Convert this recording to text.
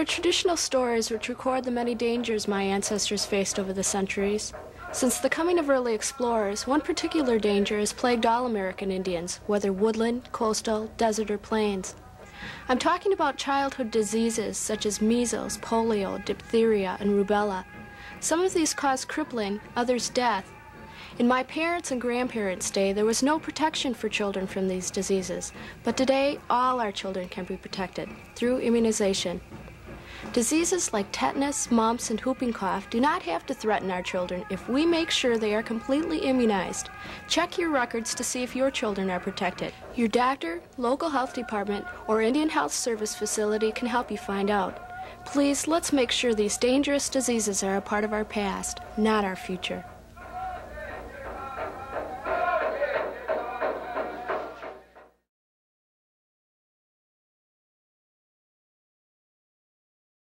There are traditional stories which record the many dangers my ancestors faced over the centuries. Since the coming of early explorers, one particular danger has plagued all American Indians, whether woodland, coastal, desert, or plains. I'm talking about childhood diseases such as measles, polio, diphtheria, and rubella. Some of these cause crippling, others death. In my parents' and grandparents' day, there was no protection for children from these diseases, but today all our children can be protected through immunization. Diseases like tetanus, mumps, and whooping cough do not have to threaten our children if we make sure they are completely immunized. Check your records to see if your children are protected. Your doctor, local health department, or Indian Health Service facility can help you find out. Please, let's make sure these dangerous diseases are a part of our past, not our future.